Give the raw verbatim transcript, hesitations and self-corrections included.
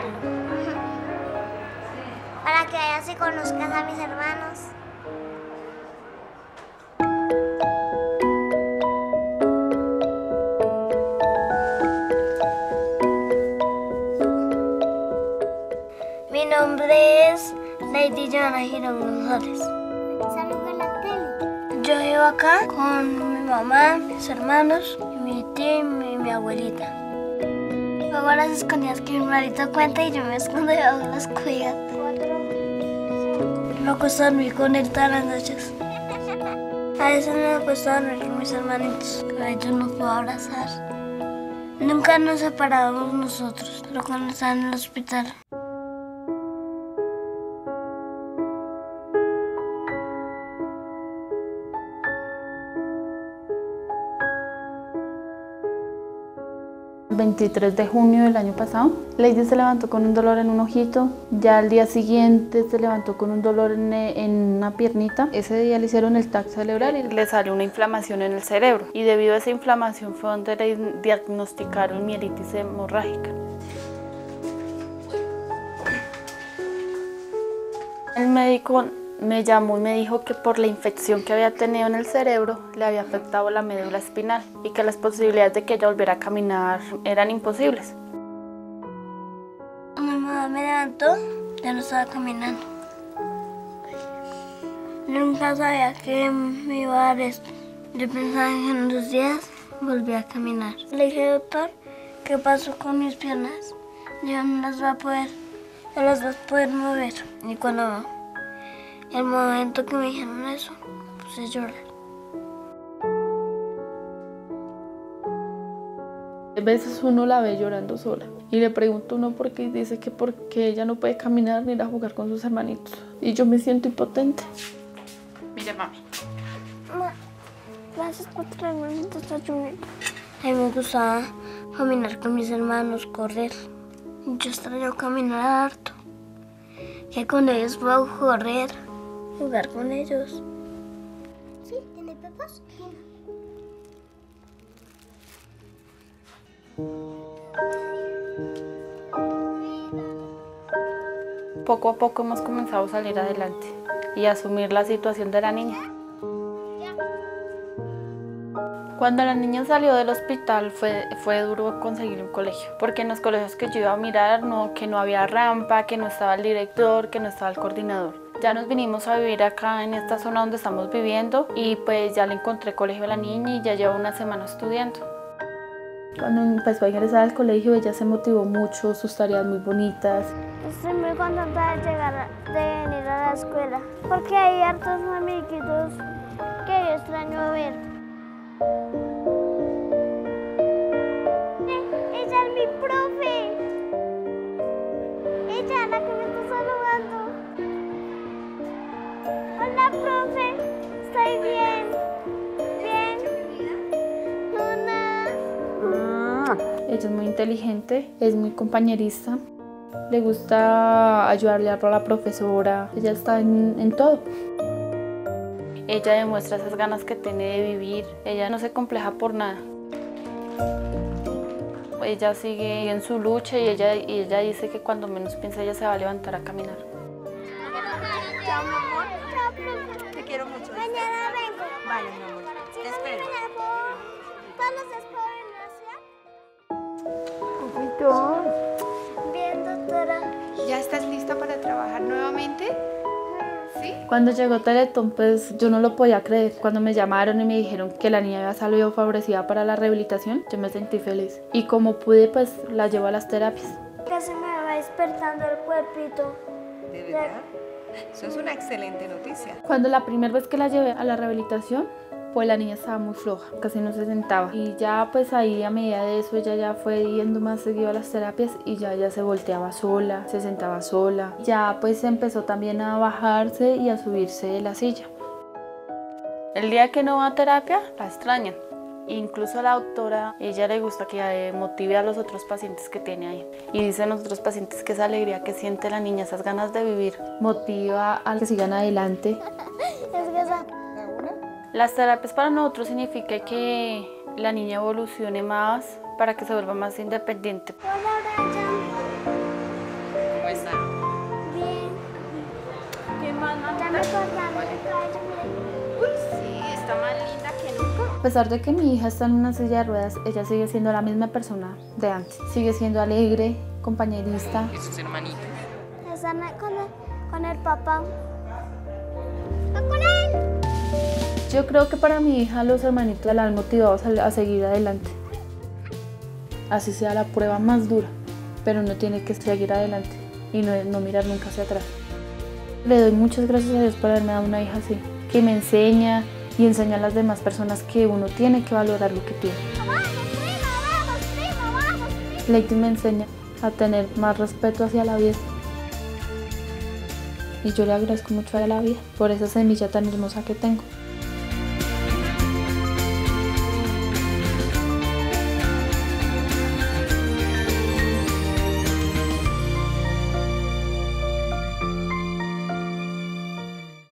explicarlo. Ajá. Para que allá se conozcan a mis hermanos. Mi nombre es Leidy Joana Girón González. ¿Salgo en la tele? Yo vivo acá con mi mamá, mis hermanos, mi tía y mi, mi abuelita. Luego las escondidas que mi hermanito cuenta y yo me escondo debajo de las cuidas. Me acuesto a dormir con él todas las noches. A veces me acuesto a dormir con mis hermanitos, que a ellos no puedo abrazar. Nunca nos separábamos nosotros, pero cuando estaban en el hospital. El veintitrés de junio del año pasado, Leidy se levantó con un dolor en un ojito. Ya al día siguiente se levantó con un dolor en, en una piernita. Ese día le hicieron el tac cerebral y le salió una inflamación en el cerebro. Y debido a esa inflamación fue donde le diagnosticaron mielitis hemorrágica. El médico me llamó y me dijo que por la infección que había tenido en el cerebro le había afectado la médula espinal y que las posibilidades de que ella volviera a caminar eran imposibles. Mi mamá me levantó, ya no estaba caminando. Nunca sabía que me iba a dar esto. Yo pensaba que en dos días volví a caminar. Le dije, doctor, ¿qué pasó con mis piernas? Yo no las voy a poder, no las voy a poder mover. Y cuando va. El momento que me dijeron eso, puse a llorar. A veces uno la ve llorando sola y le pregunto a uno por qué y dice que porque ella no puede caminar ni ir a jugar con sus hermanitos. Y yo me siento impotente. Mira, mami. Ma, gracias por traerme el desayuno. A mí me gustaba caminar con mis hermanos, correr. Yo extraño caminar harto. Que con ellos puedo correr, jugar con ellos. ¿Sí? ¿Tiene pepas? Poco a poco hemos comenzado a salir adelante y a asumir la situación de la niña. Cuando la niña salió del hospital fue, fue duro conseguir un colegio, porque en los colegios que yo iba a mirar no, que no había rampa, que no estaba el director, que no estaba el coordinador. Ya nos vinimos a vivir acá en esta zona donde estamos viviendo y pues ya le encontré colegio a la niña y ya llevo una semana estudiando. Cuando empezó a ingresar al colegio ella se motivó mucho, sus tareas muy bonitas. Estoy muy contenta de, llegar, de venir a la escuela, porque hay hartos amiguitos que yo extraño ver. Ella es mi profe. Ella es la que me está saludando. Hola, profe. Estoy bien. Bien. Hola. Ella es muy inteligente, es muy compañerista. Le gusta ayudarle a la profesora. Ella está en, en todo. Ella demuestra esas ganas que tiene de vivir. Ella no se compleja por nada. Ella sigue en su lucha y ella, y ella dice que cuando menos piensa ella se va a levantar a caminar. Chao, mi amor. Chao, profe. Te quiero mucho. Mañana vengo. Vale, mi amor. Te espero. ¿Cómo estás? Bien, doctora. ¿Ya estás lista para trabajar nuevamente? Cuando llegó Teletón, pues yo no lo podía creer. Cuando me llamaron y me dijeron que la niña había salido favorecida para la rehabilitación, yo me sentí feliz. Y como pude, pues la llevo a las terapias. Casi me va despertando el cuerpito. ¿De verdad? Eso es una excelente noticia. Cuando la primera vez que la llevé a la rehabilitación, pues la niña estaba muy floja, casi no se sentaba. Y ya pues ahí a medida de eso ella ya fue yendo más seguido a las terapias y ya ya se volteaba sola, se sentaba sola. Ya pues empezó también a bajarse y a subirse de la silla. El día que no va a terapia la extrañan. Incluso a la doctora, ella le gusta que motive a los otros pacientes que tiene ahí. Y dicen los otros pacientes que esa alegría que siente la niña, esas ganas de vivir, motiva a que sigan adelante. Las terapias para nosotros significa que la niña evolucione más para que se vuelva más independiente. Hola, Brian. A pesar de que mi hija está en una silla de ruedas, ella sigue siendo la misma persona de antes. Sigue siendo alegre, compañerista. Y sus hermanitos. Están con el, con el papá. Yo creo que para mi hija los hermanitos la han motivado a seguir adelante. Así sea la prueba más dura, pero uno tiene que seguir adelante y no, no mirar nunca hacia atrás. Le doy muchas gracias a Dios por haberme dado una hija así, que me enseña, y enseñar a las demás personas que uno tiene que valorar lo que tiene. ¡Vamos, prima, vamos, prima, vamos, prima! Leidy me enseña a tener más respeto hacia la vida. Y yo le agradezco mucho a la vida por esa semilla tan hermosa que tengo.